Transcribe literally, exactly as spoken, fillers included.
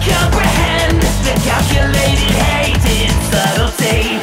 comprehend the calculated hate in subtlety.